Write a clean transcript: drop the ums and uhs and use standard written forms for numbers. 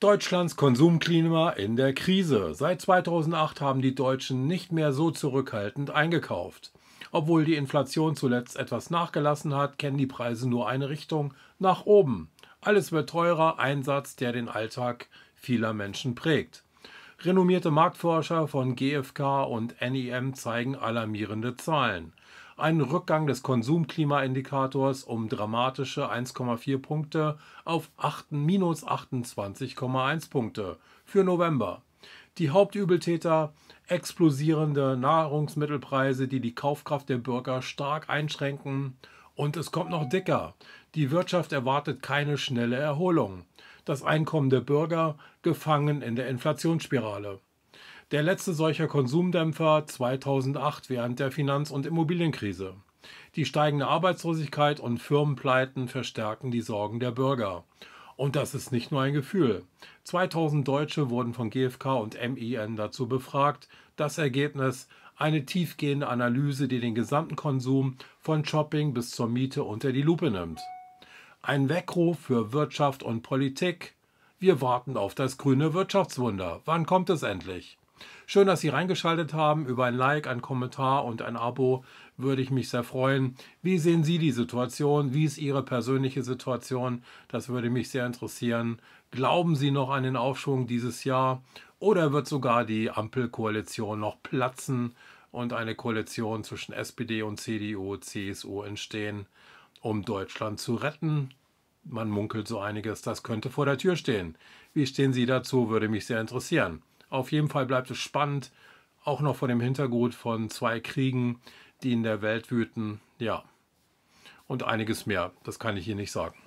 Deutschlands Konsumklima in der Krise. Seit 2008 haben die Deutschen nicht mehr so zurückhaltend eingekauft. Obwohl die Inflation zuletzt etwas nachgelassen hat, kennen die Preise nur eine Richtung, nach oben. Alles wird teurer, ein Satz, der den Alltag vieler Menschen prägt. Renommierte Marktforscher von GfK und NIM zeigen alarmierende Zahlen. Einen Rückgang des Konsumklimaindikators um dramatische 1,4 Punkte auf -28,1 Punkte für November. Die Hauptübeltäter: explodierende Nahrungsmittelpreise, die die Kaufkraft der Bürger stark einschränken. Und es kommt noch dicker. Die Wirtschaft erwartet keine schnelle Erholung. Das Einkommen der Bürger gefangen in der Inflationsspirale. Der letzte solcher Konsumdämpfer 2008 während der Finanz- und Immobilienkrise. Die steigende Arbeitslosigkeit und Firmenpleiten verstärken die Sorgen der Bürger. Und das ist nicht nur ein Gefühl. 2000 Deutsche wurden von GfK und NIM dazu befragt. Das Ergebnis: eine tiefgehende Analyse, die den gesamten Konsum von Shopping bis zur Miete unter die Lupe nimmt. Ein Weckruf für Wirtschaft und Politik. Wir warten auf das grüne Wirtschaftswunder. Wann kommt es endlich? Schön, dass Sie reingeschaltet haben. Über ein Like, einen Kommentar und ein Abo würde ich mich sehr freuen. Wie sehen Sie die Situation? Wie ist Ihre persönliche Situation? Das würde mich sehr interessieren. Glauben Sie noch an den Aufschwung dieses Jahr? Oder wird sogar die Ampelkoalition noch platzen und eine Koalition zwischen SPD und CDU, CSU entstehen, um Deutschland zu retten? Man munkelt so einiges, das könnte vor der Tür stehen. Wie stehen Sie dazu, würde mich sehr interessieren. Auf jeden Fall bleibt es spannend, auch noch vor dem Hintergrund von 2 Kriegen, die in der Welt wüten. Ja, und einiges mehr, das kann ich hier nicht sagen.